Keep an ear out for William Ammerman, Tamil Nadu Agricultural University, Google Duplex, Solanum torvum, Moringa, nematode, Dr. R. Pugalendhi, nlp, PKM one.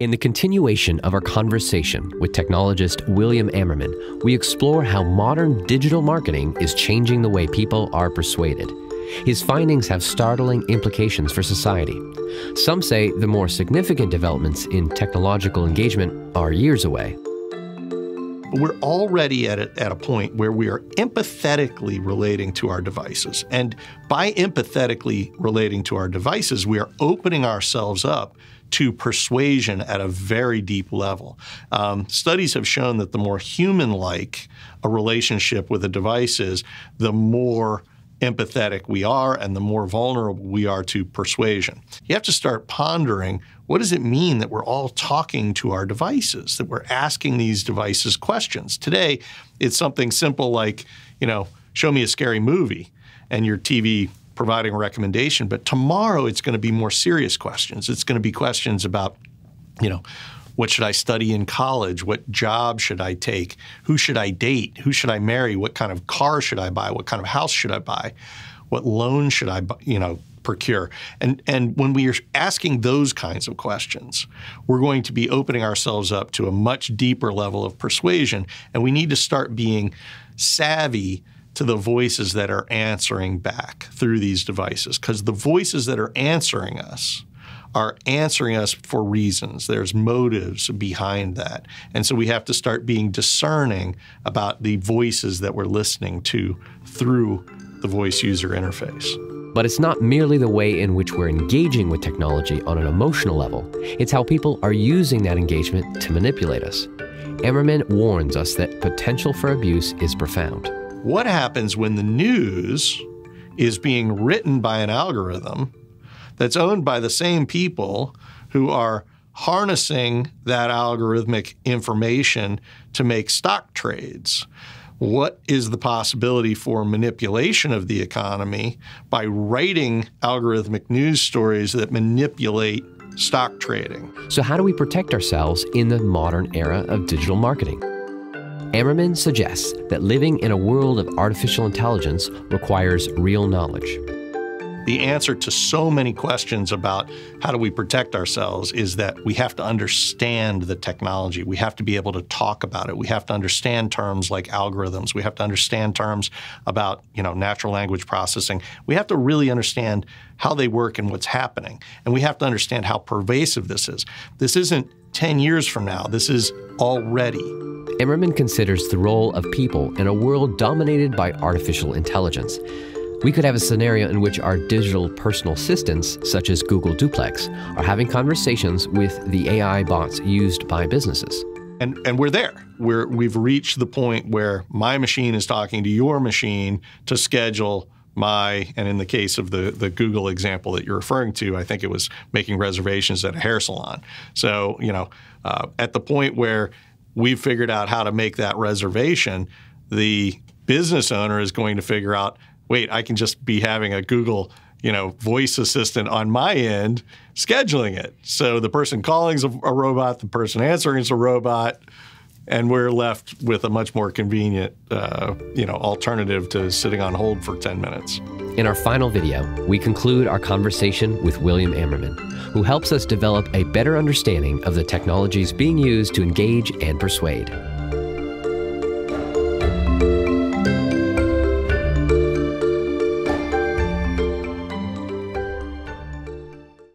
In the continuation of our conversation with technologist William Ammerman, we explore how modern digital marketing is changing the way people are persuaded. His findings have startling implications for society. Some say the more significant developments in technological engagement are years away. We're already at a point where we are empathetically relating to our devices. And by empathetically relating to our devices, we are opening ourselves up to persuasion at a very deep level. Studies have shown that the more human-like a relationship with a device is, the more empathetic we are and the more vulnerable we are to persuasion. You have to start pondering, what does it mean that we're all talking to our devices, that we're asking these devices questions? Today, it's something simple like, you know, show me a scary movie, and your TV providing a recommendation. But tomorrow, it's going to be more serious questions. It's going to be questions about, you know, what should I study in college? What job should I take? Who should I date? Who should I marry? What kind of car should I buy? What kind of house should I buy? What loan should I, you know, procure? And when we are asking those kinds of questions, we're going to be opening ourselves up to a much deeper level of persuasion. And we need to start being savvy to the voices that are answering back through these devices, because the voices that are answering us for reasons. There's motives behind that. And so we have to start being discerning about the voices that we're listening to through the voice user interface. But it's not merely the way in which we're engaging with technology on an emotional level. It's how people are using that engagement to manipulate us. Ammerman warns us that potential for abuse is profound. What happens when the news is being written by an algorithm that's owned by the same people who are harnessing that algorithmic information to make stock trades? What is the possibility for manipulation of the economy by writing algorithmic news stories that manipulate stock trading? So how do we protect ourselves in the modern era of digital marketing? Ammerman suggests that living in a world of artificial intelligence requires real knowledge. The answer to so many questions about how do we protect ourselves is that we have to understand the technology. We have to be able to talk about it. We have to understand terms like algorithms. We have to understand terms about, you know, natural language processing. We have to really understand how they work and what's happening. And we have to understand how pervasive this is. This isn't 10 years from now. This is already. Ammerman considers the role of people in a world dominated by artificial intelligence. We could have a scenario in which our digital personal assistants, such as Google Duplex, are having conversations with the AI bots used by businesses. And we're there. We've reached the point where my machine is talking to your machine to schedule my, and in the case of the Google example that you're referring to, I think it was making reservations at a hair salon. So, you know, at the point where we've figured out how to make that reservation, the business owner is going to figure out, wait, I can just be having a Google, you know, voice assistant on my end scheduling it. So the person calling is a robot, the person answering is a robot, and we're left with a much more convenient, you know, alternative to sitting on hold for 10 minutes. In our final video, we conclude our conversation with William Ammerman, who helps us develop a better understanding of the technologies being used to engage and persuade.